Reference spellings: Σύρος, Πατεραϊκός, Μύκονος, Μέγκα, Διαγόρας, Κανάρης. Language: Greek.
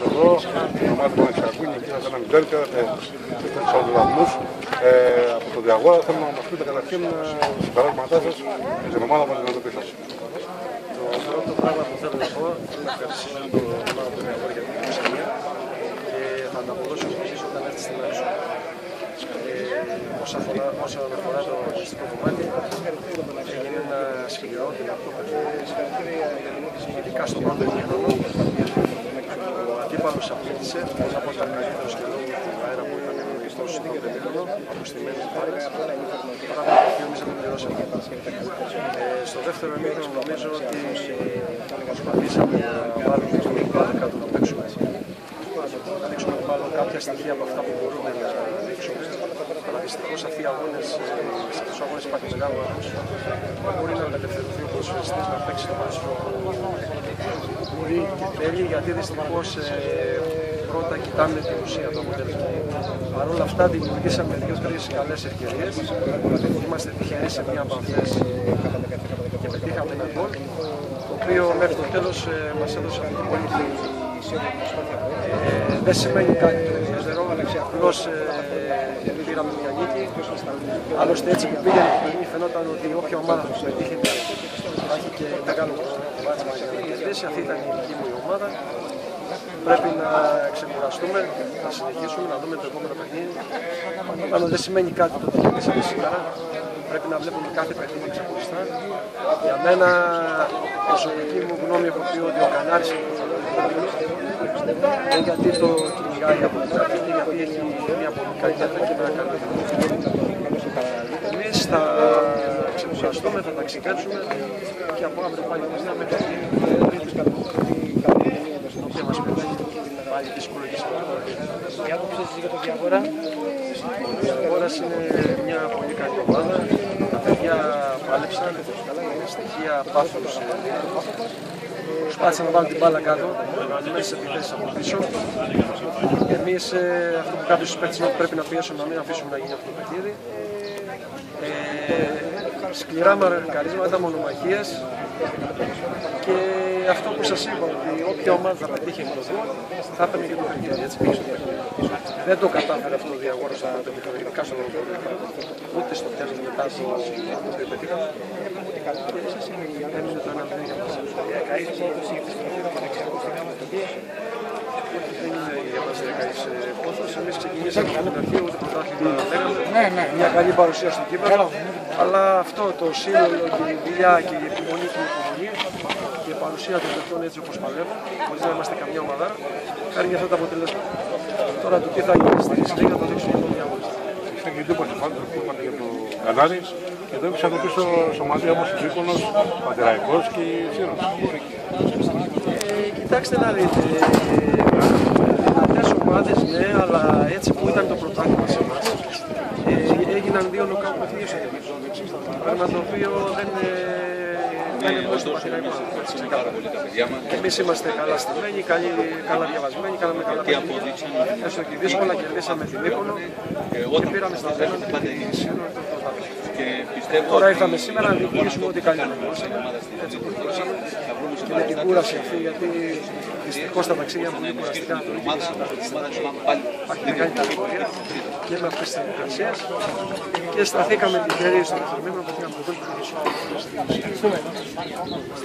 είμαστε εδώ, η ομάδα που μας ακούει, εκεί θα κάναμε τέρκα, στους 40 βαθμούς. Από το Διαγόρα θέλω να μας πείτε καταρχήν στους παράδειγματά σας, στην ομάδα μας δυνατοποιεί σας. Το πρώτο πράγμα που θέλω να πω, θέλω να ευχαριστήσω την ομάδα του Διαγόρα για την ευκαιρία και θα τα αποδώσω επίσης όταν έρθει στην έξω. Όσον αφορά το αγωνιστικό κομμάτι, έγινε ένα σκληρό και αυτό ειδικά στον πρώτο χρόνο. Ο αντίπαλος απέτυσε, θα πω ήταν καλύτερος και λόγω του αέρα που ήταν γνωριστός στον πρώτο χρόνο, αποστημένος πάρες, πράγμα το οποίο εμείς δεν πληρώσαμε. Στο δεύτερο εμείς νομίζω ότι προσπαθήσαμε να βάλουμε τον μπάλο κάτω να παίξουμε. Να δείξουμε τον μπάλο κάποια στοιχεία από αυτά που μπορούμε να δείξουμε. Αλλά δυστυχώς αυτοί οι αγώνες, σε αυτούς τους αγώνες υπάρχει μεγάλο άγχος. Μπορεί να απελευθερωθεί ο ποδοσφαιριστής να παίξει το ποδόσφαιρο. Μπορεί και θέλει, γιατί δυστυχώς πρώτα κοιτάμε την ουσία, το αποτέλεσμα. Παρ' όλα αυτά δημιουργήσαμε 2-3 καλές ευκαιρίες. Είμαστε τυχεροί σε μία από αυτές και πετύχαμε ένα γκολ, το οποίο μέχρι το τέλος μας έδωσε αυτή την πολύ καλή δεν σημαίνει κάτι το ιδιαίτερο, απλώς πήραμε μια νίκη. Άλλωστε έτσι που πήγαινε το παιχνίδι φαινόταν ότι όποια ομάδα που πετύχει θα έχει και μεγάλο πρόβλημα για να κερδίσει. Αυτή ήταν η δική μου η ομάδα. Πρέπει να ξεκουραστούμε, να συνεχίσουμε, να δούμε το επόμενο παιχνίδι. Πάνω δεν σημαίνει κάτι το ότι κερδίσαμε σήμερα. Πρέπει να βλέπουμε κάθε παιχνίδι ξεχωριστά. Για μένα, προσωπική μου γνώμη, έχω πει ότι ο Κανάρης δεν γιατί το κυνηγάει από την αρχή, γιατί έχει μια πολύ καλή διατροφή να κάνει. Εμείς θα ξεκουραστούμε, θα ταξιδέψουμε και από αύριο πάλι θα με και μας πετάει πάλι δύσκολο και σημαντικό. Η άποψή σας για το Διαγόρα? Ο Διαγόρας είναι μια πολύ καλή ομάδα. Τα παιδιά πάλεψαν, στοιχεία πάθος. Προσπάθησαν να βάλουν την μπάλα κάτω, μέσα σε επιθέσεις από πίσω. Εμείς αυτό που κάποιους παίκτες πρέπει να πιέσουμε, να μην αφήσουμε να γίνει αυτό το παιχνίδι. Σκληρά μαρκαρίσματα, μονομαχίες. Και αυτό που σας είπα, ότι όποια ομάδα θα πετύχει με το γκολ, θα έπαιρνε και το παιχνίδι. Έτσι πήγε στο παιχνίδι. Δεν το κατάφερε αυτό ο Διαγόρας να το επιτύχει, ειδικά στο Ευρωπαϊκό. Ούτε στο τέλος μετά το επιτύχαμε. Νομίζω το 1-0 για μας. Δεν είναι για μας δεκαείς πόθος. Εμείς ξεκινήσαμε να μεταρχεί, ούτε πρωτάθλημα λέγαμε. Μια καλή παρουσία στον κύπελλο. Αλλά αυτό το σύνολο και η δουλειά και η επιμονή και η υπομονή και η παρουσία των παιδιών έτσι όπως παλεύουν, χωρίς να είμαστε καμιά ομάδα, κάνει αυτά τα αποτελέσματα. Τώρα το τι θα γίνει στη συνέχεια θα δείξουμε το διαγωνισμό. Είχα και τίποτα πάντως που είπατε για το Κανάρι και το έπειξαν πίσω σωματεία όπως ο Ζήκονος, Πατεραϊκός και η Σύρος. Κοιτάξτε να δείτε, δυνατές ομάδες ναι, αλλά έτσι που ήταν το πρωτάθλημα σε εμάς, έγιναν 2 νοκάου παιχνίδια στο τελικό. Πράγμα το οποίο δεν είναι μόνο στο Πατεραϊκό. Εμείς είμαστε καλά στημένοι, καλά διαβασμένοι, κάναμε καλά παιχνίδια. Έστω και δύσκολα κερδίσαμε την Μύκονο και πήραμε στα τέλος την Σύρο και το πρωτάθλημα. Τώρα ήρθαμε σήμερα να διοικήσουμε ό,τι καλύτερα μπορούσαμε, έτσι που μπορούσαμε. Και με την κούραση αυτή, γιατί δυστυχώς τα ταξίδια πολύ κουραστικά υπάρχει μεγάλη ταλαιπωρία και με αυτές τις εργασίες και σταθήκαμε την χέρια στο δεύτερο μήνα που πήγαμε το